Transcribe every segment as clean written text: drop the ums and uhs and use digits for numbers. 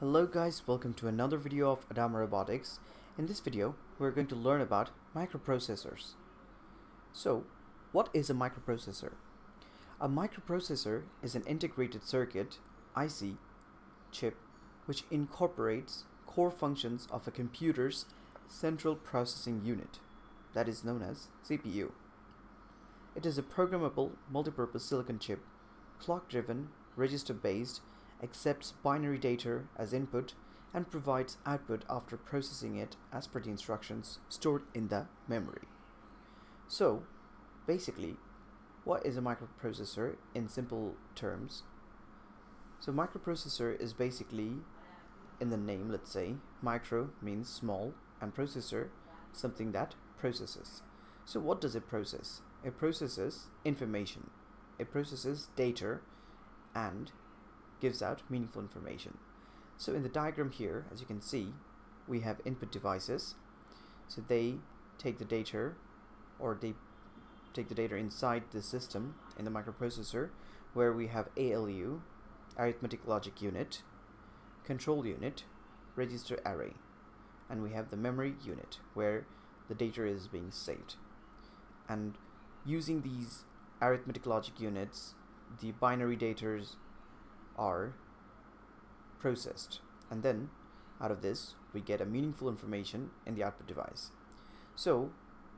Hello guys, welcome to another video of Adama Robotics. In this video, we're going to learn about microprocessors. So, what is a microprocessor? A microprocessor is an integrated circuit, IC, chip, which incorporates core functions of a computer's central processing unit, that is known as CPU. It is a programmable, multipurpose silicon chip, clock-driven, register-based, accepts binary data as input and provides output after processing it as per the instructions stored in the memory. So basically, what is a microprocessor in simple terms? So microprocessor is basically, in the name, let's say micro means small and processor, something that processes. So what does it process? It processes information, it processes data and gives out meaningful information. So in the diagram here, as you can see, we have input devices. So they take the data, or they take the data inside the system in the microprocessor, where we have ALU, arithmetic logic unit, control unit, register array, and we have the memory unit where the data is being saved. And using these arithmetic logic units, the binary data's are processed, and then out of this we get a meaningful information in the output device. So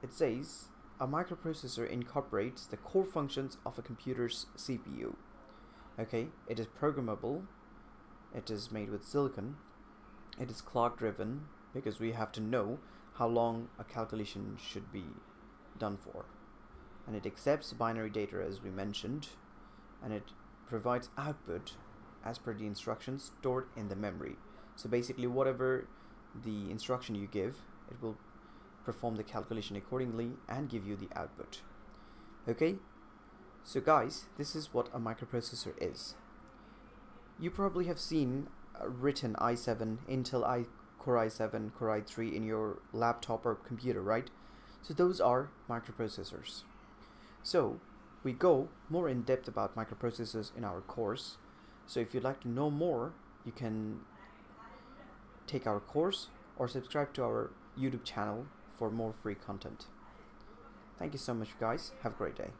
it says a microprocessor incorporates the core functions of a computer's CPU. Okay, it is programmable, it is made with silicon, it is clock driven because we have to know how long a calculation should be done for, and it accepts binary data as we mentioned, and it provides output as per the instructions stored in the memory. So basically, whatever the instruction you give, it will perform the calculation accordingly and give you the output. Okay, so guys, this is what a microprocessor is. You probably have seen written i7, Intel Core i7, Core i3 in your laptop or computer, right? So those are microprocessors. So we go more in depth about microprocessors in our course. So if you'd like to know more, you can take our course or subscribe to our YouTube channel for more free content. Thank you so much guys, have a great day.